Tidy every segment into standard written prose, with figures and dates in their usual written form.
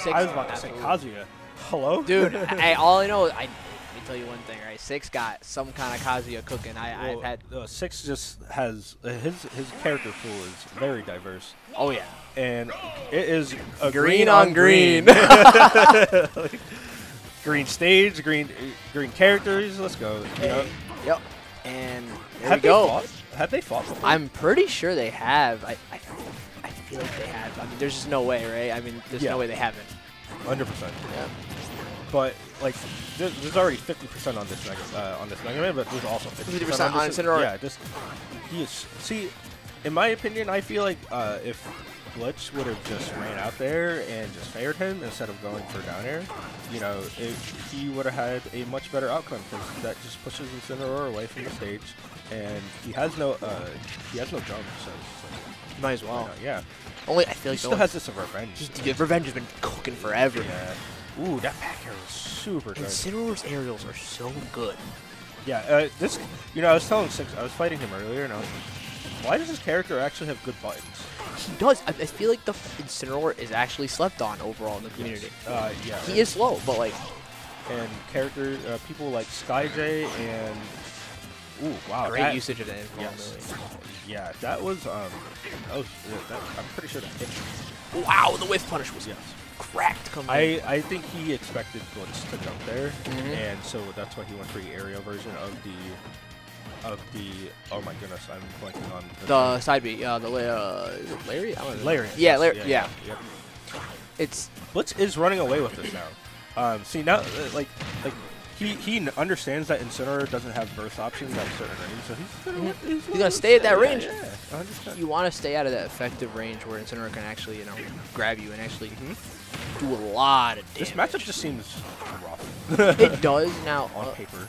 Six, I was about absolutely. To say Kazuya. Hello? Dude, hey, all I know is, let me tell you one thing, right? Six got some kind of Kazuya cooking. I've had... Six just has... his character pool is very diverse. Oh, yeah. And it is a green on green. Like, green stage, green characters. Let's go. You know? Yep. And there we go. Have they fought before? I'm pretty sure they have. I feel like they have. I mean, there's just no way, right? I mean, there's no way they haven't. 100%. Yeah. But like, there's already 50% on this Mega Man, but there's also 50% on Incineroar. Yeah, just see, in my opinion, I feel like if Blitz would have just ran out there and just faired him instead of going for down air, you know, he would have had a much better outcome, because that just pushes Incineroar away from the stage, and he has no jump, so it's like, might as well. You know, yeah. Only I feel like he still has this of revenge. Revenge has been cooking forever. Yeah. Ooh, that back air was super good. Incineroar's aerials are so good. Yeah, this, you know, I was telling Six, I was fighting him earlier, and I was like, why does this character actually have good buttons? He does. I feel like the Incineroar is actually slept on overall in the community. Yes. Yeah. He is slow, but like... And people like SkyJay and... Ooh, wow. Great usage of the influence. Yeah, that was, I'm pretty sure that hit him. Wow, the whiff punish was cracked coming in. I think he expected Blitz to jump there, and so that's why he went for the aerial version of the, oh my goodness, I'm blanking on the side B, is it Larry? I don't know. Larry. Yeah, Larry, yeah. Blitz is running away with this now. See, now, He understands that Incineroar doesn't have burst options at a certain range, so he's gonna stay at that range. Yeah, you want to stay out of that effective range where Incineroar can actually, you know, grab you and actually do a lot of damage. This matchup just seems rough. It does now. On paper.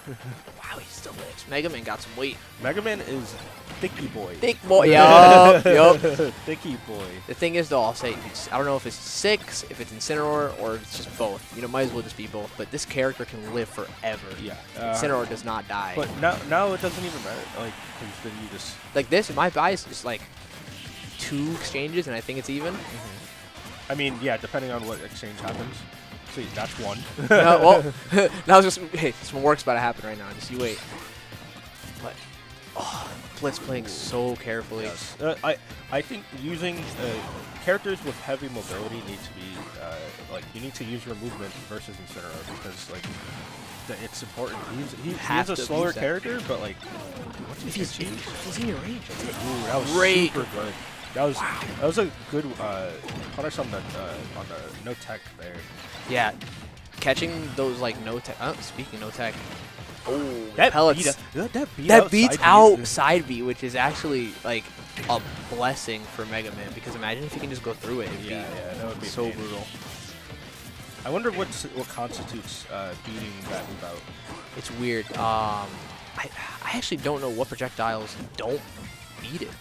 Wow, he still lives. Mega Man got some weight. Mega Man is thicky boy. Thick boy. Yup. Thicky boy. The thing is, though, I'll say I don't know if it's Six, if it's Incineroar, or it's just both. You know, might as well just be both. But this character can live forever. Yeah. Incineroar does not die. But now it doesn't even matter. Like, then you just like this. In my bias, is like 2 exchanges, and I think it's even. I mean, yeah, depending on what exchange happens. See, that's one. Well, now just hey, some work's about to happen right now. Just you wait. But Blitz playing so carefully. Yes. I think using characters with heavy mobility need to be like, you need to use your movement versus Incineroar, because like it's important. He's a slower character, but like if he's in your range. Ooh, that was super good. That was a good punish on the no tech there. Yeah, catching those like no tech. Speaking of no tech, oh, that pellets beats out side B, which is actually like a blessing for Mega Man, because imagine if he can just go through it. Yeah, that would be so brutal. I wonder what constitutes beating that move out. It's weird. I actually don't know what projectiles don't beat it.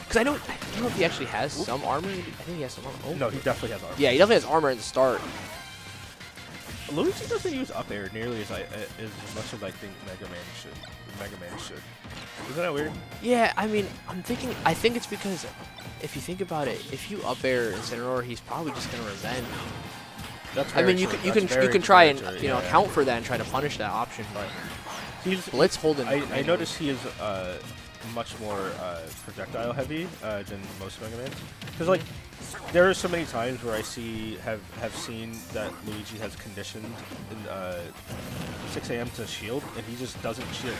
Because I don't know if he actually has some armor. I think he has some armor. Oh. No, he definitely has armor. Yeah, he definitely has armor at the start. Luigi doesn't use up air nearly as much as I think Mega Man should. Isn't that weird? Yeah, I mean, I think it's because, if you think about it, if you up air Incineroar, he's probably just going to resent. That's I mean, you can try and, you know, account for that and try to punish that option, but Blitz holding. I noticed he is much more projectile heavy than most Mega Mans, because like there are so many times where I have seen that Luigi has conditioned in 6 a.m. to shield, and he just doesn't shield.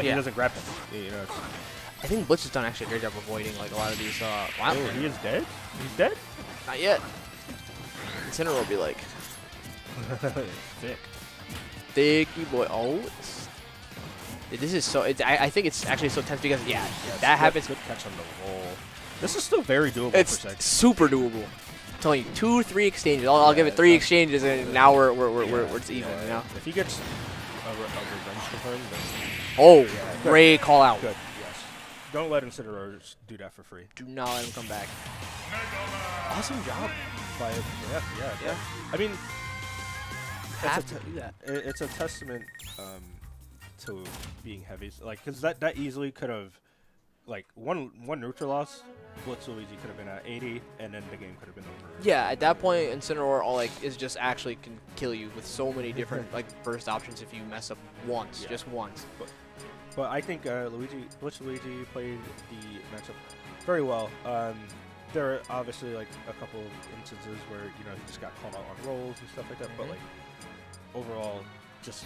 He doesn't grab him. You know, I think Blitz has done actually a great job avoiding like a lot of these. Wow, he is dead. He's dead. Not yet. Incineroar will be like thick, thicky boy. Oh. This is so. I think it's actually so tense because that happens. Good catch on the roll. This is still very doable. It's super doable. I'm telling you, 2-3 exchanges. I'll give it 3 exchanges, and now we're it's even. You know? If he gets a revenge confirmed, then great call out. Good. Yes. Don't let Incineroar do that for free. Do not let him come back. Awesome job. Yeah. I mean, it's a testament. To being heavy, like, because that easily could have like one neutral loss, BlitzLuigi could have been at 80, and then the game could have been over. Yeah, at that point, Incineroar is just actually can kill you with so many different like burst options if you mess up once, just once. But I think BlitzLuigi played the matchup very well. There are obviously like a couple of instances where he just got called out on rolls and stuff like that. But like overall, just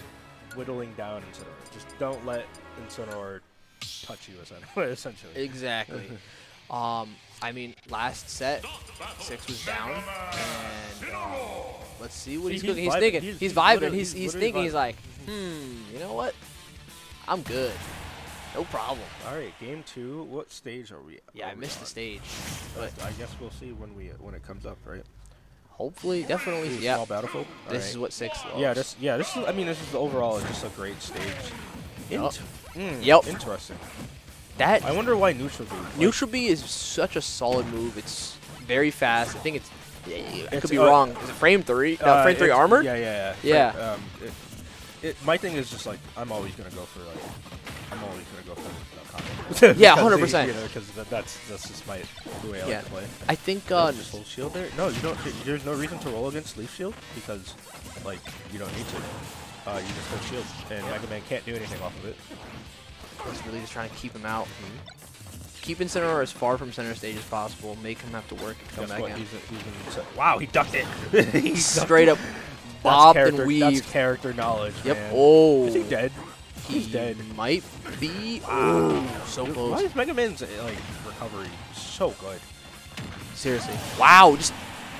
whittling down Incineroar. Just don't let Incineroar touch you essentially. Exactly. I mean, last set, Six was down, and let's see what he's cooking. He's thinking. He's vibing. He's thinking. He's like, you know what? I'm good. No problem. All right, game two. What stage are we at? Yeah, I missed the stage. But I guess we'll see when it comes up, right? Hopefully, definitely. Yeah. Small battlefield. This is what Six loves. Yeah. This is. I mean, this is overall just a great stage. Yep. Interesting. I wonder why neutral B. Neutral B is such a solid move. It's very fast. I think it's. I could be wrong. Is it frame 3? No, frame 3 armored? Yeah. Frame, my thing is just like I'm always gonna go for combo. Yeah, 100%. Because that's just the way I like to play. I think. Just hold shield there. No, you don't. There's no reason to roll against leaf shield because, like, you don't need to. You just hold shield, and Mega Man can't do anything off of it. He's really just trying to keep him out. Keep Incineroar as far from center stage as possible. Make him have to work and come back in. Wow, he ducked it. He straight up bobbed and weaved. That's character knowledge. Yep. Man. Oh. Is he dead? He's dead. Might be. Oh, so close. Why is Mega Man's like recovery so good? Seriously. Wow. Just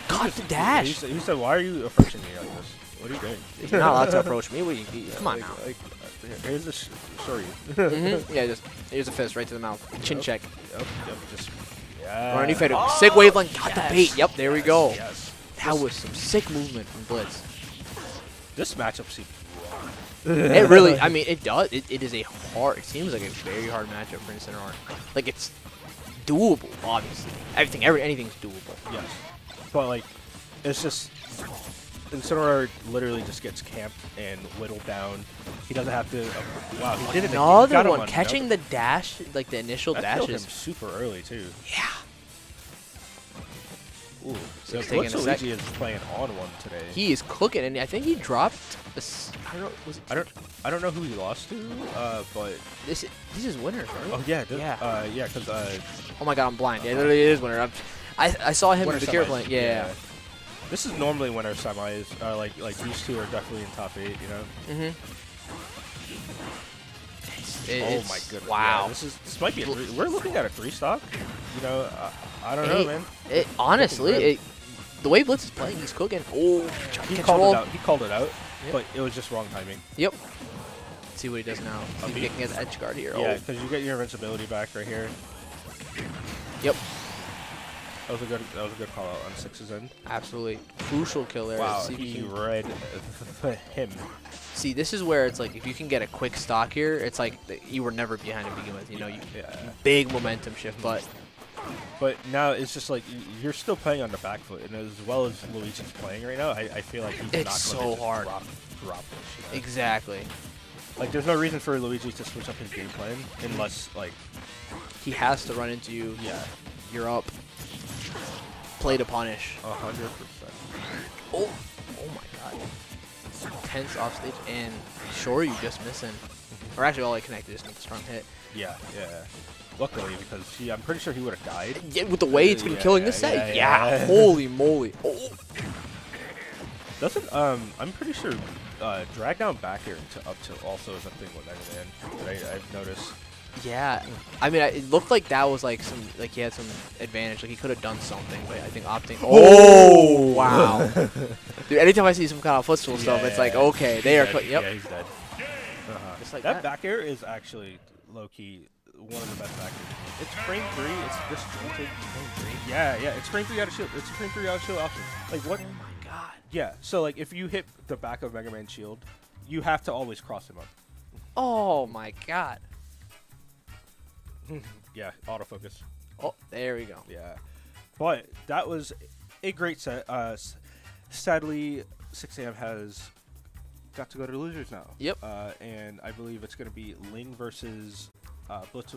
got the dash. He said, "Why are you approaching me like this? What are you doing? You're not allowed to approach me. What are you? Come on now." Here's a sorry. Yeah, here's a fist right to the mouth. Chin check. Yep, just. Oh, sick wavelength. Got the bait. Yep, there we go. That was some sick movement from Blitz. This matchup seems wrong. It really, I mean, it does. It is a hard, it seems like a very hard matchup for Incineroar. Like, it's doable, obviously. Anything's doable. Yes. But, like, it's just. Incineroar literally just gets camped and whittled down. He doesn't have to. Wow, he did it. Another one. Catching the dash, like the initial dash is super early too. Yeah. Ooh, so BlitzLuigi is playing on one today. He is cooking, and I think he dropped. I don't know who he lost to, but this is winner. Right? Oh yeah, yeah, because oh my god, I'm blind. Yeah, it literally is winner. I saw him in the Secure playing. Yeah. This is normally when our semis are like these two are definitely in top 8, you know. Oh my goodness! Wow, yeah, this might be. We're looking at a 3-stock. You know, I don't know, man. Honestly, the way Blitz is playing, he's cooking. Oh, he called it out. He called it out, but it was just wrong timing. Yep. Let's see what he does now. He's getting his edge guard here. Yeah, because you get your invincibility back right here. Yep. That was a good call out on Six's end. Absolutely crucial kill there. Wow, he read him. See, this is where it's like if you can get a quick stock here, it's like you were never behind to begin with. You know, big momentum shift, but now it's just like you're still playing on the back foot, and as well as Luigi's playing right now, I feel like he's not so hard. Drop this, you know? Exactly. Like, there's no reason for Luigi to switch up his game plan unless like he has to run into you. Yeah, you're up. Play to punish. 100%. Oh my god. Tense off stage and Shoryu just missing. Or actually, all I connected just with a strong hit. Yeah. Luckily, because I'm pretty sure he would have died. Yeah, with the way it's been killing this set. Yeah. Holy moly. Oh. Doesn't I'm pretty sure drag down back air to up tilt also is a thing with Mega Man that I've noticed. Yeah, I mean, it looked like that was like some he had some advantage. Like he could have done something, but I think opting. Oh wow! Dude, anytime I see some kind of footstool stuff, it's like okay, they are. Yep. Yeah, he's dead. Just like that back air is actually low key one of the best back airs. It's frame 3. It's disjointed. Yeah. It's frame 3 out of shield. It's frame 3 out of shield option. Like what? Oh my god. Yeah. So like if you hit the back of Mega Man's shield, you have to always cross him up. Oh my god. Yeah, autofocus. Oh, there we go. Yeah. But that was a great set. Sadly, 6AM has got to go to losers now. Yep. And I believe it's going to be Ling versus Blitz.